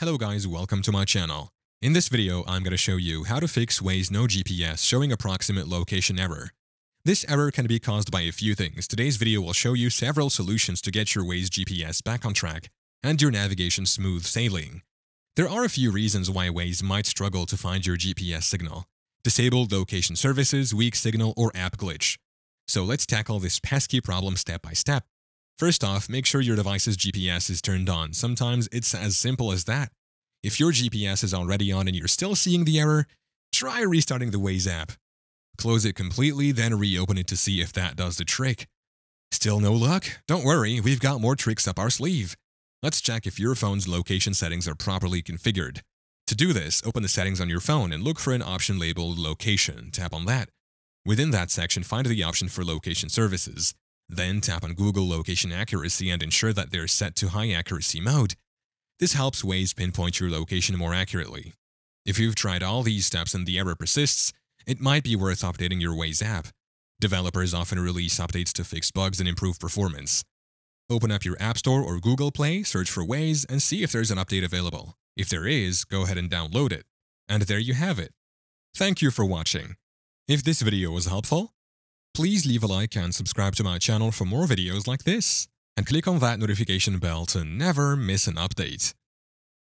Hello guys, welcome to my channel. In this video, I'm going to show you how to fix Waze no GPS showing approximate location error. This error can be caused by a few things. Today's video will show you several solutions to get your Waze GPS back on track and your navigation smooth sailing. There are a few reasons why Waze might struggle to find your GPS signal: disabled location services, weak signal, or app glitch. So let's tackle this pesky problem step by step. First off, make sure your device's GPS is turned on. Sometimes it's as simple as that. If your GPS is already on and you're still seeing the error, try restarting the Waze app. Close it completely, then reopen it to see if that does the trick. Still no luck? Don't worry, we've got more tricks up our sleeve. Let's check if your phone's location settings are properly configured. To do this, open the settings on your phone and look for an option labeled Location. Tap on that. Within that section, find the option for Location Services. Then tap on Google Location Accuracy and ensure that they're set to High Accuracy Mode. This helps Waze pinpoint your location more accurately. If you've tried all these steps and the error persists, it might be worth updating your Waze app. Developers often release updates to fix bugs and improve performance. Open up your App Store or Google Play, search for Waze, and see if there's an update available. If there is, go ahead and download it. And there you have it. Thank you for watching. If this video was helpful, please leave a like and subscribe to my channel for more videos like this, and click on that notification bell to never miss an update.